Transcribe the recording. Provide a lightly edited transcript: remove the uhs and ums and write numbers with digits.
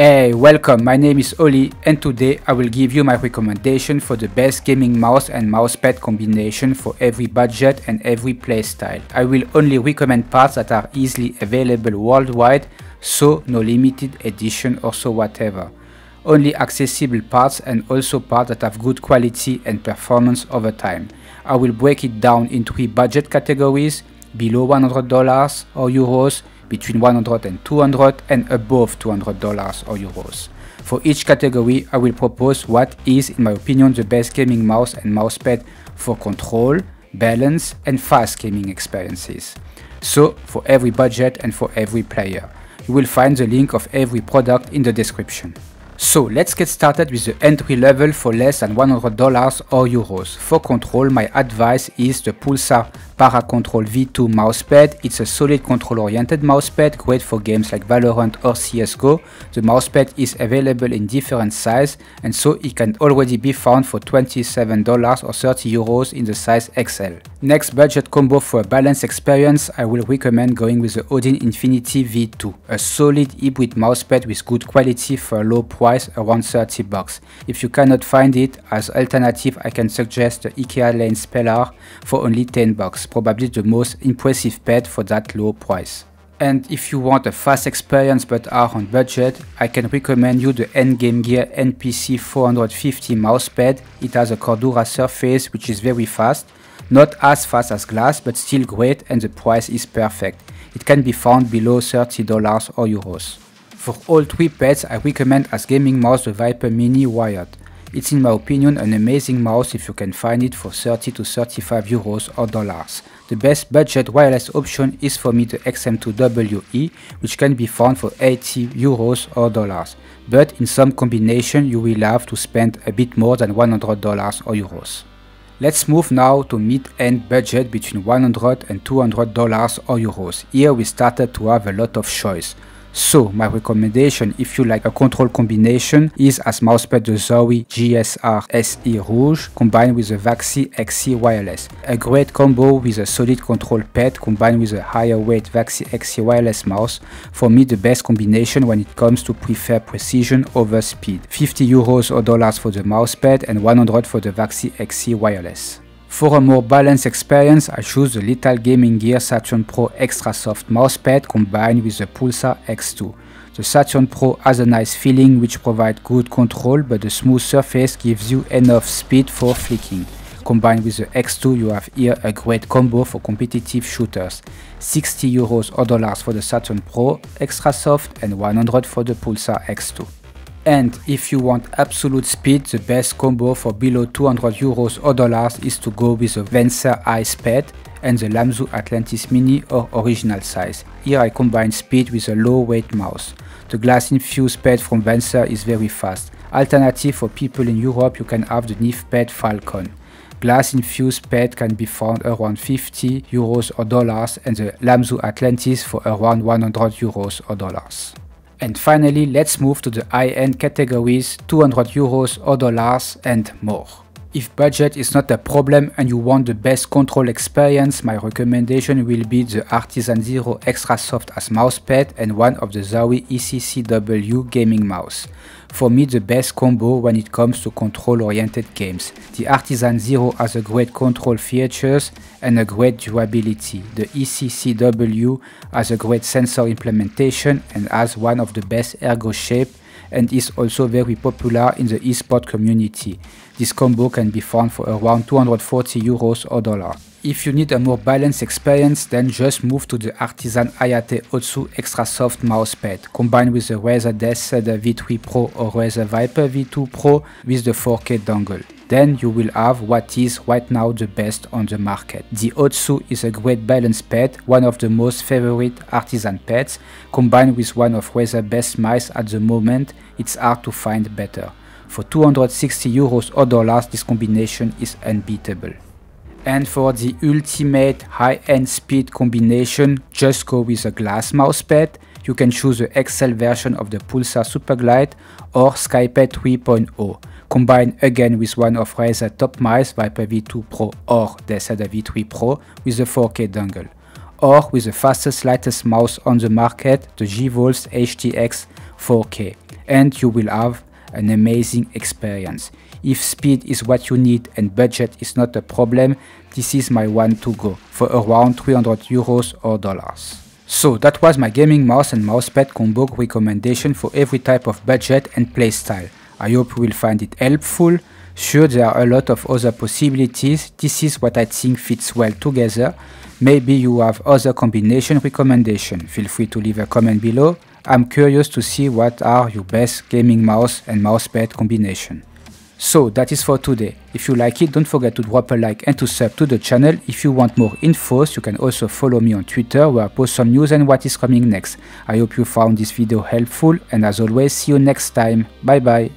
Hey, welcome, my name is Oli and today I will give you my recommendation for the best gaming mouse and mousepad combination for every budget and every playstyle. I will only recommend parts that are easily available worldwide, so no limited edition or so whatever. Only accessible parts and also parts that have good quality and performance over time. I will break it down in three budget categories: below $100 or euros, between $100 and $200, and above $200 or euros. For each category, I will propose what is, in my opinion, the best gaming mouse and mousepad for control, balance, and fast gaming experiences. So, for every budget and for every player. You will find the link of every product in the description. So, let's get started with the entry level for less than $100 or euros. For control, my advice is the Pulsar Para Control V2 mousepad. It's a solid control-oriented mousepad, great for games like Valorant or CSGO. The mousepad is available in different sizes, and so it can already be found for $27 or 30 euros in the size XL. Next budget combo for a balanced experience, I will recommend going with the Odin Infinity V2, a solid hybrid mousepad with good quality for a low price, around 30 bucks. If you cannot find it, as alternative I can suggest the IKEA Lane Spellar for only 10 bucks. Probably the most impressive pad for that low price. And if you want a fast experience but are on budget, I can recommend you the Endgame Gear NPC 450 mousepad. It has a Cordura surface which is very fast, not as fast as glass but still great, and the price is perfect. It can be found below $30 or euros. For all three pads, I recommend as gaming mouse the Viper Mini Wired. It's in my opinion an amazing mouse if you can find it for 30 to 35 euros or dollars. The best budget wireless option is for me the XM2WE, which can be found for 80 euros or dollars, but in some combination you will have to spend a bit more than $100 or euros. Let's move now to mid-end budget between $100 and $200 or euros. Here we started to have a lot of choice. So, my recommendation if you like a control combination is as mousepad the Zowie GSR SE Rouge combined with the Vaxee XE Wireless. A great combo with a solid control pad combined with a higher weight Vaxee XE Wireless mouse. For me the best combination when it comes to prefer precision over speed. 50 euros or dollars for the mousepad and 100 for the Vaxee XE Wireless. For a more balanced experience, I choose the Little Gaming Gear Saturn Pro Extra Soft mousepad combined with the Pulsar X2. The Saturn Pro has a nice feeling which provides good control, but the smooth surface gives you enough speed for flicking. Combined with the X2, you have here a great combo for competitive shooters. 60 euros or dollars for the Saturn Pro Extra Soft and 100 for the Pulsar X2. And if you want absolute speed, the best combo for below 200 euros or dollars is to go with the Venser Ice Pad and the Lamzu Atlantis Mini or original size. Here I combine speed with a low weight mouse. The glass infused pad from Venser is very fast. Alternative for people in Europe, you can have the Nifpad Falcon. Glass infused pad can be found around 50 euros or dollars and the Lamzu Atlantis for around 100 euros or dollars. And finally, let's move to the high-end categories, 200 euros or dollars and more. If budget is not a problem and you want the best control experience, my recommendation will be the Artisan Zero Extra Soft as mousepad and one of the Zowie ECCW gaming mouse. For me the best combo when it comes to control-oriented games. The Artisan Zero has a great control features and a great durability. The ECCW has a great sensor implementation and has one of the best ergo shape and is also very popular in the eSport community. This combo can be found for around 240 euros or dollars. If you need a more balanced experience, then just move to the Artisan Ayate Otsu Extra Soft mousepad, combined with the Razer DeathAdder V3 Pro or Razer Viper V2 Pro with the 4K dongle. Then you will have what is right now the best on the market. The Otsu is a great balance pad, one of the most favorite artisan pads, combined with one of Razer's best mice at the moment. It's hard to find better. For 260 euros or dollars, this combination is unbeatable. And for the ultimate high-end speed combination, just go with a glass mousepad. You can choose the XL version of the Pulsar Super Glide or SkyPad 3.0. Combine again with one of Razer's top mice, Viper V2 Pro or DeathAdder V3 Pro with the 4K dongle. Or with the fastest lightest mouse on the market, the G-Wolves HTX 4K. and you will have an amazing experience. If speed is what you need and budget is not a problem, this is my one to go for around 300 euros or dollars. So that was my gaming mouse and mousepad combo recommendation for every type of budget and playstyle. I hope you will find it helpful. Sure, there are a lot of other possibilities. This is what I think fits well together. Maybe you have other combination recommendation. Feel free to leave a comment below. I'm curious to see what are your best gaming mouse and mousepad combination. So that is for today. If you like it, don't forget to drop a like and to sub to the channel. If you want more infos, you can also follow me on Twitter where I post some news and what is coming next. I hope you found this video helpful, and as always, see you next time. Bye bye.